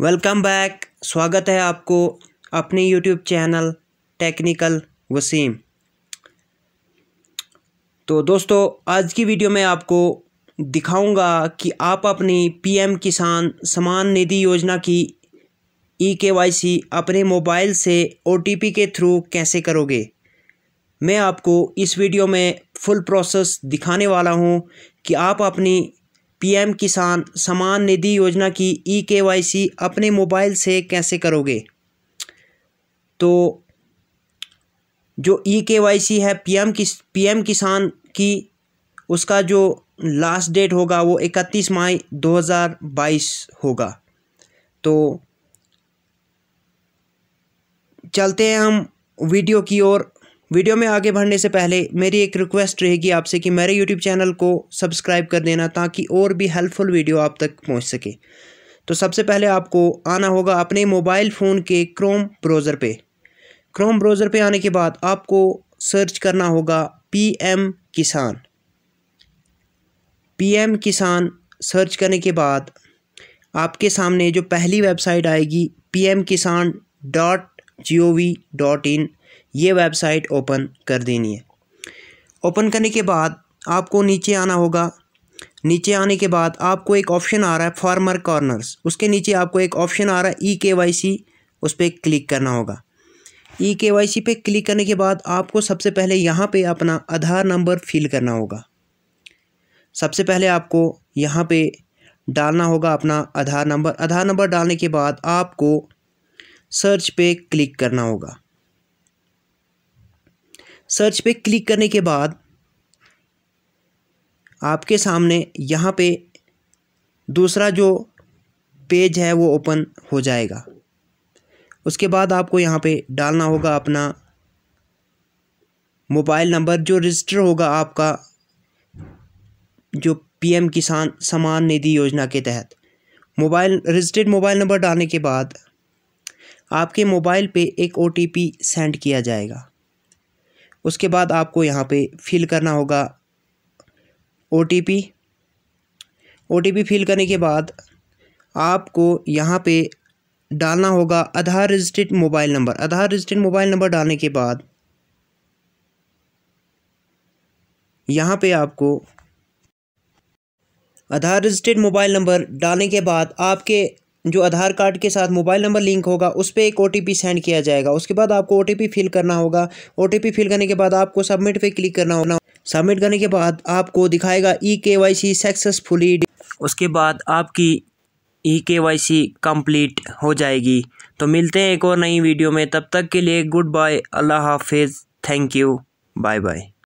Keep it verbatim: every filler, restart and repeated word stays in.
Welcome back, स्वागत है आपको अपने यूट्यूब चैनल टेक्निकल वसीम। तो दोस्तों, आज की वीडियो में आपको दिखाऊंगा कि आप अपनी पीएम किसान सम्मान निधि योजना की ई के वाई सी अपने मोबाइल से ओटीपी के थ्रू कैसे करोगे। मैं आपको इस वीडियो में फुल प्रोसेस दिखाने वाला हूं कि आप अपनी पीएम किसान सम्मान निधि योजना की ई के वाई सी अपने मोबाइल से कैसे करोगे। तो जो ई के वाई सी है पीएम किस पीएम किसान की, उसका जो लास्ट डेट होगा वो इकतीस मई दो हज़ार बाईस होगा। तो चलते हैं हम वीडियो की ओर। वीडियो में आगे बढ़ने से पहले मेरी एक रिक्वेस्ट रहेगी आपसे कि मेरे यूट्यूब चैनल को सब्सक्राइब कर देना ताकि और भी हेल्पफुल वीडियो आप तक पहुंच सके। तो सबसे पहले आपको आना होगा अपने मोबाइल फ़ोन के क्रोम ब्राउज़र पे। क्रोम ब्राउज़र पे आने के बाद आपको सर्च करना होगा पीएम किसान। पीएम किसान सर्च करने के बाद आपके सामने जो पहली वेबसाइट आएगी P M Kisan dot G O V dot in, ये वेबसाइट ओपन कर देनी है। ओपन करने के बाद आपको नीचे आना होगा। नीचे आने के बाद आपको एक ऑप्शन आ रहा है फार्मर कॉर्नर्स, उसके नीचे आपको एक ऑप्शन आ रहा है ई के वाई सी, उस पर क्लिक करना होगा। ई के वाई सी पे क्लिक करने के बाद आपको सबसे पहले यहाँ पे अपना आधार नंबर फिल करना होगा। सबसे पहले आपको यहाँ पे डालना होगा अपना आधार नंबर। आधार नंबर डालने के बाद आपको सर्च पे क्लिक करना होगा। सर्च पे क्लिक करने के बाद आपके सामने यहाँ पे दूसरा जो पेज है वो ओपन हो जाएगा। उसके बाद आपको यहाँ पे डालना होगा अपना मोबाइल नंबर जो रजिस्टर होगा आपका, जो पीएम किसान सम्मान निधि योजना के तहत मोबाइल रजिस्टर्ड मोबाइल नंबर डालने के बाद आपके मोबाइल पे एक ओटीपी सेंड किया जाएगा। उसके बाद आपको यहाँ पे फिल करना होगा ओटीपी। ओटीपी फिल करने के बाद आपको यहाँ पे डालना होगा Aadhaar registered mobile number. Aadhaar registered mobile number डालने के बाद यहाँ पे आपको आधार रजिस्टर्ड मोबाइल नंबर डालने के बाद आपके जो आधार कार्ड के साथ मोबाइल नंबर लिंक होगा उस पर एक ओटीपी सेंड किया जाएगा। उसके बाद आपको ओटीपी फिल करना होगा। ओटीपी फिल करने के बाद आपको सबमिट पे क्लिक करना होगा। सबमिट करने के बाद आपको दिखाएगा ई के वाई सी सक्सेसफुली। उसके बाद आपकी ई के वाई सी कंप्लीट हो जाएगी। तो मिलते हैं एक और नई वीडियो में, तब तक के लिए गुड बाय, अल्लाह हाफिज़, थैंक यू, बाय बाय।